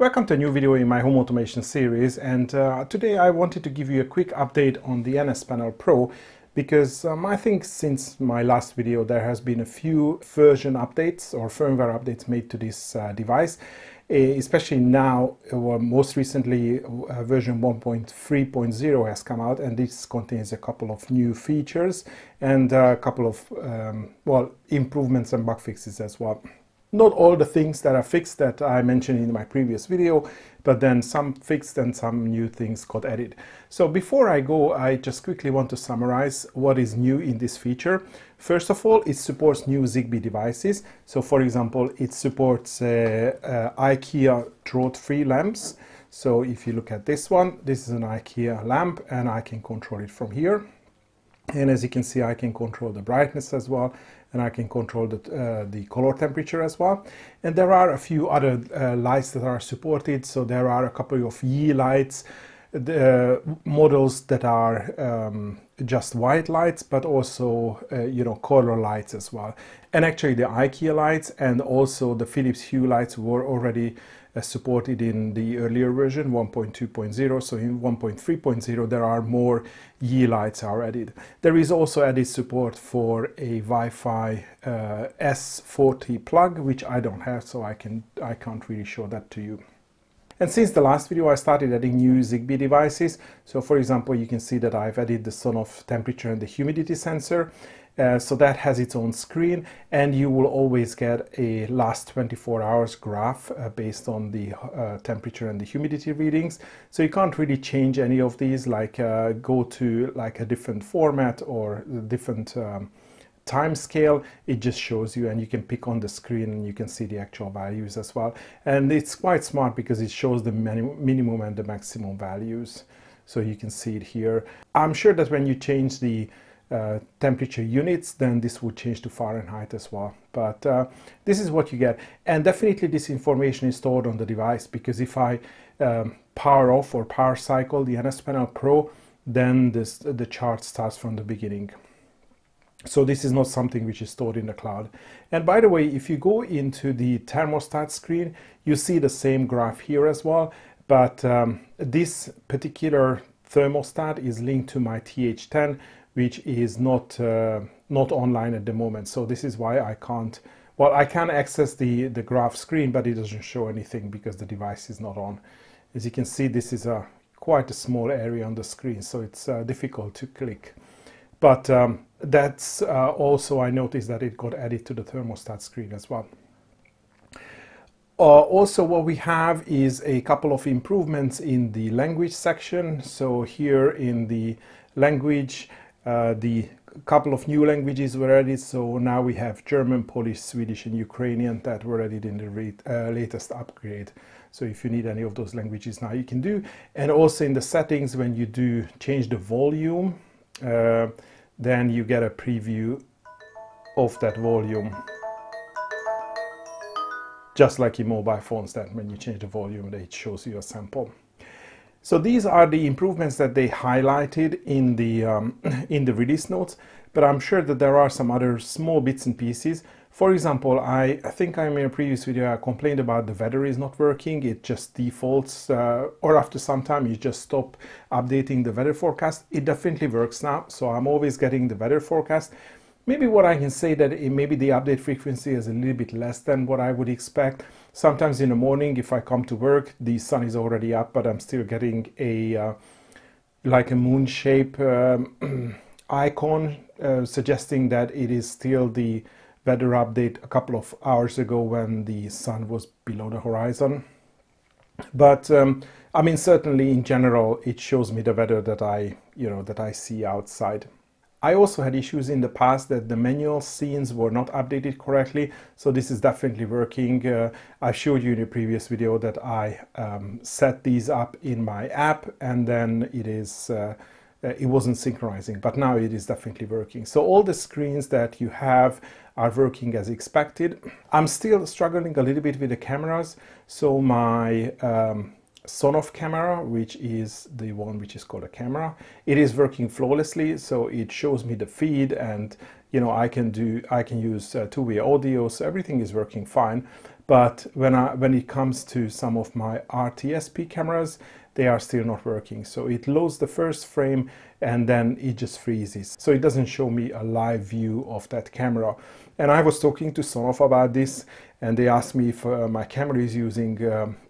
Welcome to a new video in my home automation series, and today I wanted to give you a quick update on the NSPanel Pro because I think since my last video there has been a few version updates or firmware updates made to this device, especially now, or most recently version 1.3.0 has come out, and this contains a couple of new features and a couple of improvements and bug fixes as well. Not all the things that are fixed that I mentioned in my previous video, but then some fixed and some new things got added. So before I go, I just quickly want to summarize what is new in this feature. First of all, it supports new Zigbee devices. So for example, it supports IKEA Tradfri lamps. So if you look at this one, this is an IKEA lamp and I can control it from here. And as you can see, I can control the brightness as well, and I can control the color temperature as well. And there are a few other lights that are supported. So there are a couple of Yeelights, the models that are just white lights, but also color lights as well. And actually the IKEA lights and also the Philips Hue lights were already supported in the earlier version 1.2.0. So in 1.3.0 there are more Yeelights are added. There is also added support for a Wi-Fi S40 plug, which I don't have, so I can't really show that to you. And since the last video I started adding new Zigbee devices. So for example, you can see that I've added the Sonoff temperature and the humidity sensor. So that has its own screen, and you will always get a last 24 hours graph based on the temperature and the humidity readings. So you can't really change any of these, like go to like a different format or different time scale. It just shows you, and you can pick on the screen and you can see the actual values as well. And it's quite smart because it shows the minimum and the maximum values, so you can see it here. I'm sure that when you change the temperature units, then this would change to Fahrenheit as well, but this is what you get. And definitely this information is stored on the device, because if I power off or power cycle the NSPanel Pro, then the chart starts from the beginning. So this is not something which is stored in the cloud. And by the way, if you go into the thermostat screen, you see the same graph here as well, but this particular thermostat is linked to my TH10, which is not online at the moment. So this is why I can't, I can access the graph screen, but it doesn't show anything because the device is not on. As you can see, this is quite a small area on the screen, so it's difficult to click. But that's also, I noticed that it got added to the thermostat screen as well. Also what we have is a couple of improvements in the language section. So here in the language, the couple of new languages were added. So now we have German, Polish, Swedish and Ukrainian that were added in the latest upgrade. So if you need any of those languages now, you can do. And also in the settings, when you do change the volume, then you get a preview of that volume, just like in mobile phones, that when you change the volume, it shows you a sample. So these are the improvements that they highlighted in the release notes, but I'm sure that there are some other small bits and pieces. For example, I think in a previous video I complained about the weather is not working. It just defaults, or after some time you just stop updating the weather forecast. It definitely works now, so I'm always getting the weather forecast. Maybe what I can say that maybe the update frequency is a little bit less than what I would expect. Sometimes in the morning, if I come to work, the sun is already up, but I'm still getting a like a moon shape icon suggesting that it is still the weather update a couple of hours ago when the sun was below the horizon. But I mean, certainly in general, it shows me the weather that I see outside. I also had issues in the past that the manual scenes were not updated correctly, so this is definitely working. I showed you in a previous video that I set these up in my app, and then it wasn't synchronizing, but now it is definitely working. So all the screens that you have are working as expected. I'm still struggling a little bit with the cameras, so my Sonoff camera, which is the one which is called a camera, it is working flawlessly, so it shows me the feed, and I can use two-way audio, so everything is working fine. But when it comes to some of my RTSP cameras, they are still not working. So it loads the first frame and then it just freezes. So it doesn't show me a live view of that camera. And I was talking to Sonoff about this, and they asked me if my camera is using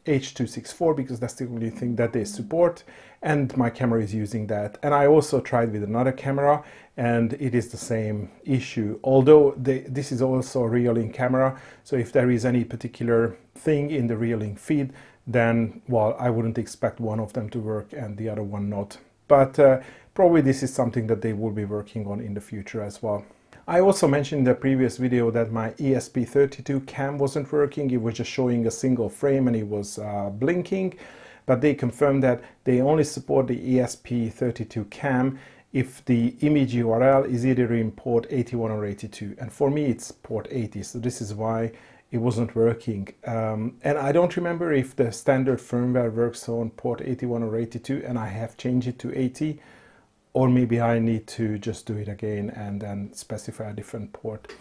H.264, because that's the only thing that they support, and my camera is using that. And I also tried with another camera, and it is the same issue. Although this is also a Reolink camera, so if there is any particular thing in the Reolink feed, then, well, I wouldn't expect one of them to work and the other one not. But probably this is something that they will be working on in the future as well. I also mentioned in the previous video that my ESP32 cam wasn't working. It was just showing a single frame and it was blinking. But they confirmed that they only support the ESP32 cam if the image URL is either in port 81 or 82. And for me, it's port 80, so this is why it wasn't working. And I don't remember if the standard firmware works on port 81 or 82, and I have changed it to 80, or maybe I need to just do it again and then specify a different port.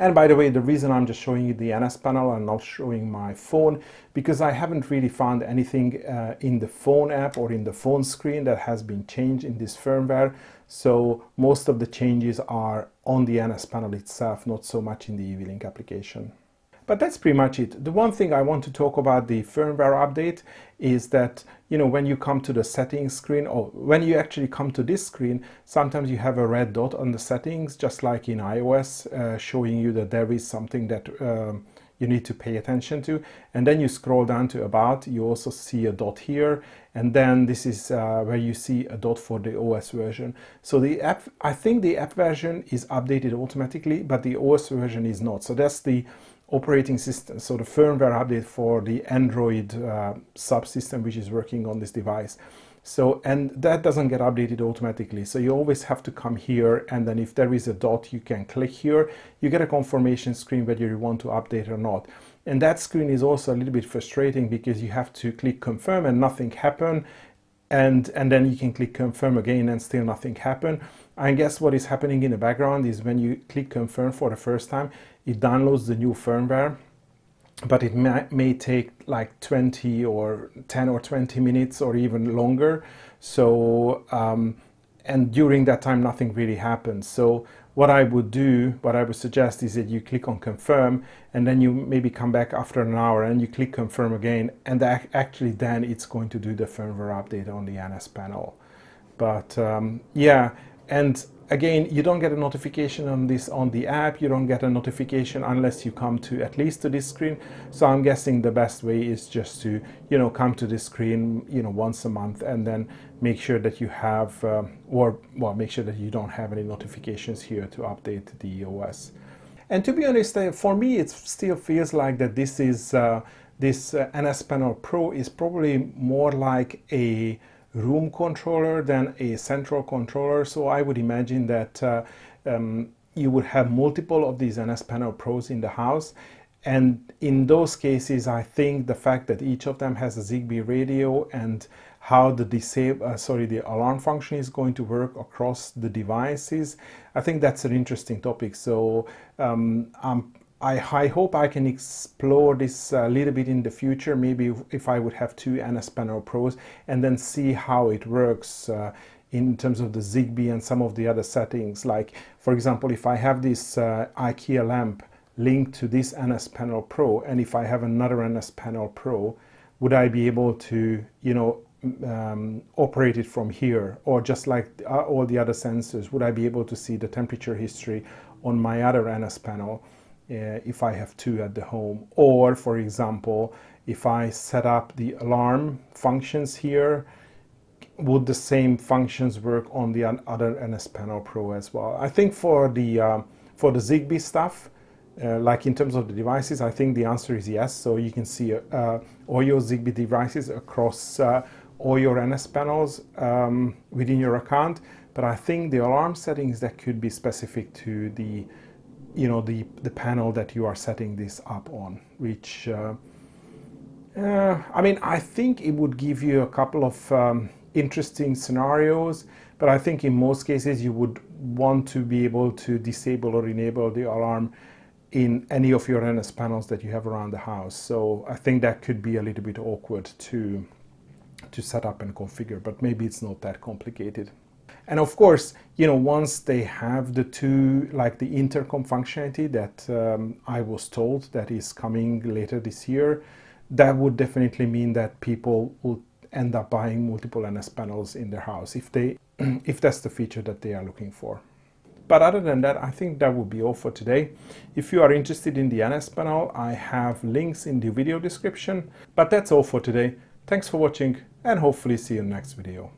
And by the way, the reason I'm just showing you the NSPanel and not showing my phone, because I haven't really found anything in the phone app or in the phone screen that has been changed in this firmware. So most of the changes are on the NSPanel itself, not so much in the EVLink application. But that's pretty much it. The one thing I want to talk about the firmware update is that, you know, when you come to the settings screen, or when you actually come to this screen, sometimes you have a red dot on the settings, just like in iOS, showing you that there is something that you need to pay attention to. And then you scroll down to about, you also see a dot here, and then this is where you see a dot for the OS version. So the app, I think the app version is updated automatically, but the OS version is not. So that's the operating system, so the firmware update for the Android subsystem, which is working on this device. So, and that doesn't get updated automatically, so you always have to come here, and then if there is a dot, you can click here. You get a confirmation screen whether you want to update or not. And that screen is also a little bit frustrating, because you have to click confirm and nothing happen, and then you can click confirm again and still nothing happen. I guess what is happening in the background is when you click confirm for the first time, it downloads the new firmware, but it may take like 20 or 10 or 20 minutes or even longer. So and during that time nothing really happens. So what I would do, what I would suggest, is that you click on confirm, and then you maybe come back after an hour and you click confirm again, and that actually then it's going to do the firmware update on the NSPanel. But yeah, and again, you don't get a notification on this on the app. You don't get a notification unless you come to at least to this screen. So I'm guessing the best way is just to, you know, come to this screen, you know, once a month, and then make sure that you have make sure that you don't have any notifications here to update the OS. And to be honest, for me, it still feels like that this is this NSPanel Pro is probably more like a room controller than a central controller. So I would imagine that you would have multiple of these NSPanel Pros in the house, and in those cases I think the fact that each of them has a Zigbee radio and how the alarm function is going to work across the devices, I think that's an interesting topic. So I hope I can explore this a little bit in the future, maybe if I would have two NSPanel Pros, and then see how it works in terms of the Zigbee and some of the other settings. Like, for example, if I have this IKEA lamp linked to this NSPanel Pro, and if I have another NSPanel Pro, would I be able to, you know, operate it from here? Or just like all the other sensors, would I be able to see the temperature history on my other NSPanel? If I have two at the home? Or for example, if I set up the alarm functions here, would the same functions work on the other NSPanel Pro as well? I think for the Zigbee stuff, like in terms of the devices, I think the answer is yes. So you can see all your Zigbee devices across all your NSPanels within your account. But I think the alarm settings, that could be specific to the, you know, the panel that you are setting this up on, which I mean, I think it would give you a couple of interesting scenarios, but I think in most cases you would want to be able to disable or enable the alarm in any of your NS panels that you have around the house. So I think that could be a little bit awkward to set up and configure, but maybe it's not that complicated. And of course, you know, once they have the two, like the intercom functionality that I was told that is coming later this year, that would definitely mean that people will end up buying multiple NS panels in their house if that's the feature that they are looking for. But other than that, I think that would be all for today. If you are interested in the NSPanel, I have links in the video description. But that's all for today. Thanks for watching, and hopefully see you in the next video.